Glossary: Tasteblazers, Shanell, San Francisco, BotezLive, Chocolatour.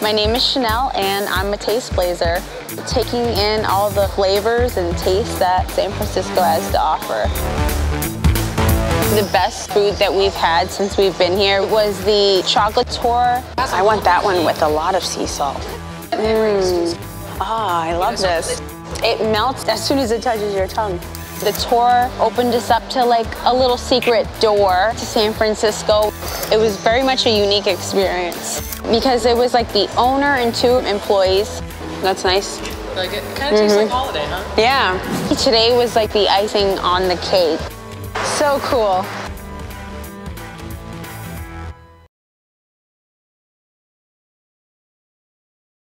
My name is Shanell and I'm a Tasteblazer, taking in all the flavors and tastes that San Francisco has to offer. The best food that we've had since we've been here was the Chocolatour. I want that one with a lot of sea salt. I love this. It melts as soon as it touches your tongue. The tour opened us up to like a little secret door to San Francisco. It was very much a unique experience because it was like the owner and two employees. That's nice. Like it kind of tastes like holiday, huh? Yeah. Today was like the icing on the cake. So cool.